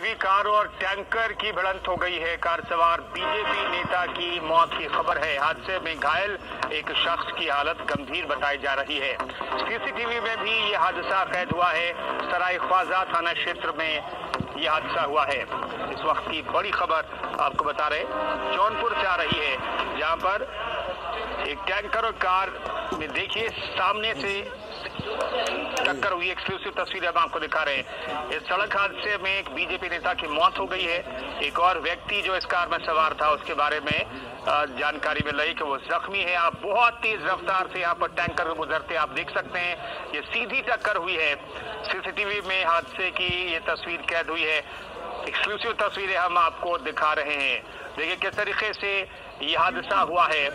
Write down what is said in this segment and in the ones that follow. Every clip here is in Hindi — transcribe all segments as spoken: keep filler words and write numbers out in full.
गिरवी कार और टैंकर की भिड़ंत हो गई है। कार सवार बीजेपी नेता की मौत की खबर है। हादसे में घायल एक शख्स की हालत गंभीर बताई जा रही है। सीसीटीवी में भी ये हादसा कैद हुआ है। सराय ख्वाजा थाना क्षेत्र में ये हादसा हुआ है। इस वक्त की बड़ी खबर आपको बता रहे जौनपुर से आ रही है, जहाँ पर एक टैंकर और कार में देखिए सामने से टक्कर हुई। एक्सक्लूसिव तस्वीर हम आपको दिखा रहे हैं। इस सड़क हादसे में एक बीजेपी नेता की मौत हो गई है। एक और व्यक्ति जो इस कार में सवार था उसके बारे में जानकारी मिल रही कि वो जख्मी है। आप बहुत तेज रफ्तार से यहाँ पर टैंकर गुजरते आप देख सकते हैं, ये सीधी टक्कर हुई है। सीसीटीवी में हादसे की ये तस्वीर कैद हुई है। एक्सक्लूसिव तस्वीरें हम आपको दिखा रहे हैं। देखिए किस तरीके से ये हादसा हुआ है।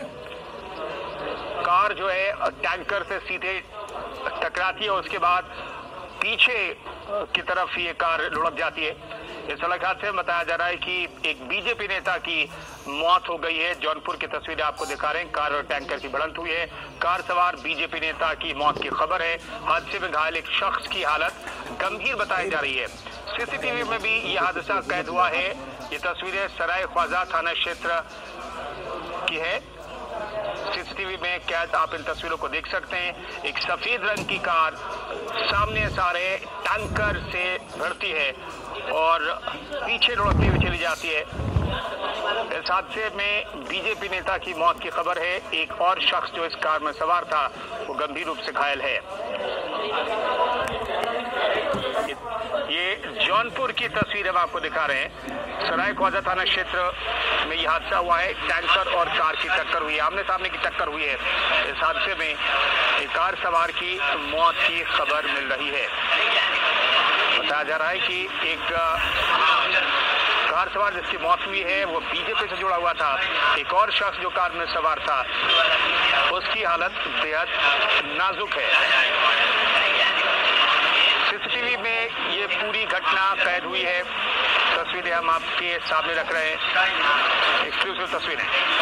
कार जो है टैंकर से सीधे टकराती है, उसके बाद पीछे की तरफ ये कार लुढ़क जाती है। इस सड़क हादसे में बताया जा रहा है कि एक बीजेपी नेता की मौत हो गई है। जौनपुर की तस्वीरें आपको दिखा रहे हैं। कार और टैंकर की भिड़ंत हुई है। कार सवार बीजेपी नेता की मौत की खबर है। हादसे में घायल एक शख्स की हालत गंभीर बताई जा रही है। सीसीटीवी में भी यह हादसा कैद हुआ है। ये तस्वीरें सराय ख्वाजा थाना क्षेत्र की है। सीसीटीवी में कैद आप इन तस्वीरों को देख सकते हैं। एक सफेद रंग की कार सामने सारे टैंकर से भरती है और पीछे लुढ़कती हुई चली जाती है। इस हादसे में बीजेपी नेता की मौत की खबर है। एक और शख्स जो इस कार में सवार था वो गंभीर रूप से घायल है। ये जौनपुर की तस्वीर हम आपको दिखा रहे हैं। सराय ख्वाजा थाना क्षेत्र में यह हादसा हुआ है। टैंकर और कार की टक्कर हुई है, आमने सामने की टक्कर हुई है। इस हादसे में एक कार सवार की मौत की खबर मिल रही है। बताया जा रहा है कि एक कार सवार जिसकी मौत हुई है वो बीजेपी से जुड़ा हुआ था। एक और शख्स जो कार में सवार था उसकी हालत बेहद नाजुक है। सीसीटीवी में ये पूरी घटना कैद हुई है। तस्वीरें हम आपके सामने रख रहे हैं, एक्सक्लूसिव तस्वीरें।